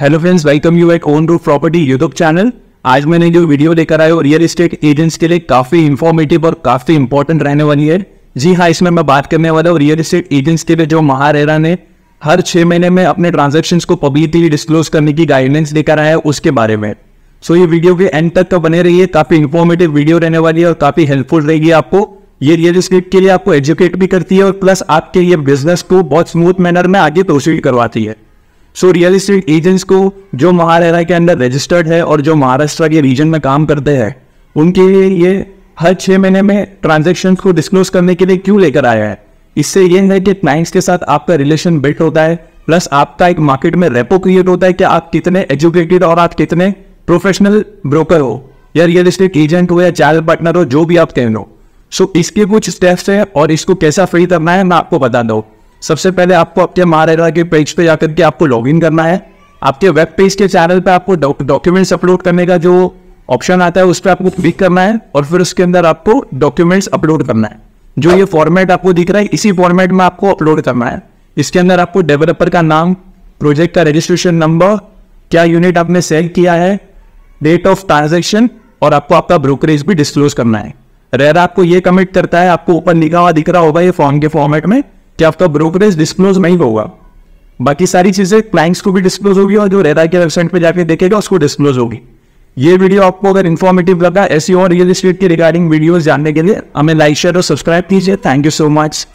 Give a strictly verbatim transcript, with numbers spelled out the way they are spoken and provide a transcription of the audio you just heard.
Hello friends, welcome you at one roof property YouTube channel. आज मैंने जो video लेकर आया रियल एस्टेट एजेंट्स के लिए काफी इंफॉर्मेटिव और काफी इंपॉर्टेंट रहने वाली है। जी हाँ, इसमें मैं बात करने वाला हूँ रियल एस्टेट एजेंट्स के लिए जो महारेरा ने हर छह महीने में अपने ट्रांजेक्शन्स को पब्लिकली डिस्क्लोज करने की गाइडलाइंस लेकर आया है उसके बारे में। सो ये वीडियो के एंड तक का बने रहिए, काफी इंफॉर्मेटिव वीडियो रहने वाली है और काफी हेल्पफुल रहेगी आपको। ये रियल एस्टेट के लिए आपको एजुकेट भी करती है और प्लस आपके ये बिजनेस को बहुत स्मूथ मैनर में आगे प्रोसीड करवाती है। सो रियल एस्टेट एजेंट्स को जो महारेरा के अंदर रजिस्टर्ड है और जो महाराष्ट्र के रीजन में काम करते हैं उनके लिए ये हर छः महीने में ट्रांजेक्शन को डिस्क्लोज करने के लिए क्यों लेकर आया है, इससे ये है कि क्लाइंट्स के साथ आपका रिलेशन बिल्ड होता है, प्लस आपका एक मार्केट में रेपो क्रिएट होता है कि आप कितने एजुकेटेड और आप कितने प्रोफेशनल ब्रोकर हो या रियल एस्टेट एजेंट हो या चैनल पार्टनर हो, जो भी आप कह लो। सो इसके कुछ स्टेप्स हैं और इसको कैसा फ्री करना है मैं आपको बता दूँ। सबसे पहले आपको अपने महारेरा के पेज पे जाकर के आपको लॉगिन करना है। आपके वेब पेज के चैनल पे आपको डॉक्यूमेंट्स अपलोड करने का जो ऑप्शन आता है उस पर आपको क्लिक करना है और फिर उसके अंदर आपको डॉक्यूमेंट्स अपलोड करना है। जो ये फॉर्मेट आपको दिख रहा है इसी फॉर्मेट में आपको अपलोड करना है। इसके अंदर आपको डेवलपर का नाम, प्रोजेक्ट का रजिस्ट्रेशन नंबर, क्या यूनिट आपने सेल किया है, डेट ऑफ ट्रांजेक्शन और आपको आपका ब्रोकरेज भी डिस्क्लोज करना है। रेरा आपको ये कमिट करता है, आपको ऊपर लिखा हुआ दिख रहा होगा ये फॉर्म के फॉर्मेट में, कि आपका ब्रोकरेज डिस्क्लोज नहीं होगा, बाकी सारी चीजें क्लाइंट्स को भी डिस्क्लोज होगी और जो रेरा के वेबसाइट पे जाके देखेगा उसको डिस्क्लोज होगी। ये वीडियो आपको अगर इन्फॉर्मेटिव लगा, ऐसी और रियल एस्टेट के रिगार्डिंग वीडियोस जानने के लिए हमें लाइक शेयर और सब्सक्राइब कीजिए। Thank you so much.